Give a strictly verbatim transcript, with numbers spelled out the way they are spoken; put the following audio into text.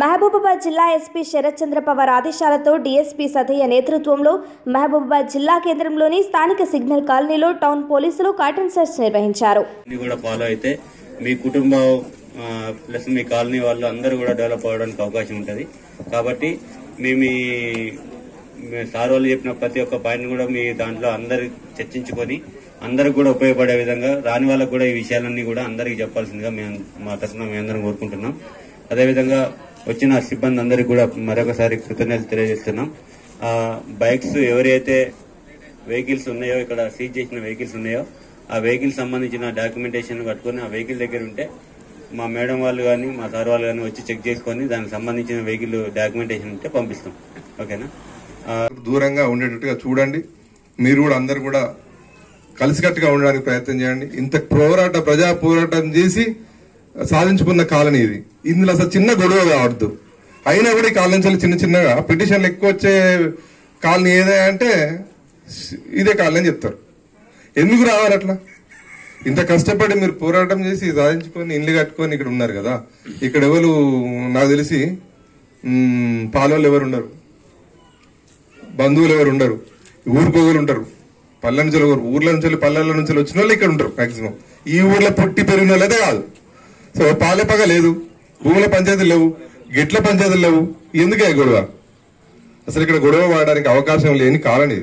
మహబూబాబాద్ జిల్లా ఎస్పీ శరత్ చంద్ర పవార్ ఆదేశాలతో డీఎస్పీ సతయ్య నేతృత్వంలో మహబూబాబాద్ జిల్లా కేంద్రంలోని స్థానిక సిగ్నల్ కాలనీలో టౌన్ పోలీసులు కాటన్ సర్చ్ నిర్వహించారు. మీ కుటుంబం ప్లస్ మీ కాలనీ వాళ్ళు అందరూ కూడా డెవలప్ అవడానికి అవకాశం ఉంటుంది కాబట్టి మేము సార్ వాళ్ళు చెప్పిన ప్రతి ఒక్క పాయింట్ కూడా మీ దాంట్లో అందరు చర్చించుకొని అందరికి కూడా ఉపయోగపడే విధంగా రాని వాళ్ళకు కూడా ఈ విషయాలన్నీ కూడా అందరికి చెప్పాల్సిందిగా మేము మా తరఫున మేము అందరం కోరుకుంటున్నాం. అదేవిధంగా వచ్చిన సిబ్బంది అందరికీ కూడా మరొకసారి కృతజ్ఞతలు తెలియజేస్తున్నాం. బైక్స్ ఎవరైతే వెహికల్స్ ఉన్నాయో ఇక్కడ సీజ్ చేసిన వెహికల్స్ ఉన్నాయో ఆ వెహికల్ సంబంధించిన డాక్యుమెంటేషన్ పట్టుకుని ఆ వెహికల్ దగ్గర ఉంటే మా మేడం వాళ్ళు కానీ మా సార్ వాళ్ళు కానీ వచ్చి చెక్ చేసుకుని దానికి సంబంధించిన వెహికల్ డాక్యుమెంటేషన్ ఉంటే పంపిస్తాం. ఓకేనా, దూరంగా ఉండేటట్టుగా చూడండి. మీరు కూడా అందరు కూడా కలిసికట్టుగా ఉండడానికి ప్రయత్నం చేయండి. ఇంత పోరాట ప్రజా పోరాటం చేసి సాధించుకున్న కాలనీ ఇది. ఇందులో అసలు చిన్న గొడవ కావద్దు. అయినా కూడా ఈ కాలనీ నుంచి చిన్న చిన్నగా పిటిషన్లు ఎక్కువ వచ్చే కాలనీ ఏదే అంటే ఇదే కాలనీ అని చెప్తారు. ఎందుకు రావాలి అట్లా? ఇంత కష్టపడి మీరు పోరాటం చేసి సాధించుకొని ఇల్లు కట్టుకొని ఇక్కడ ఉన్నారు కదా. ఇక్కడ ఎవరు నాకు తెలిసి పాలోళ్ళు ఎవరు ఉండరు, బంధువులు ఎవరు ఉండరు, ఊరుకోగలు ఉంటారు, పల్లె నుంచి ఊర్ల నుంచి పల్లెల నుంచి వచ్చిన వాళ్ళు ఇక్కడ ఉంటారు మాక్సిమం. ఈ ఊర్లో పుట్టి పెరిగిన వాళ్ళదే కాదు. సో పాలేపగ లేదు, భూముల పంచాయతీలు లేవు, గిట్ల పంచాయతీలు లేవు. ఎందుకే గొడవ? అసలు ఇక్కడ గొడవ వాడడానికి అవకాశం లేని కాలనీ.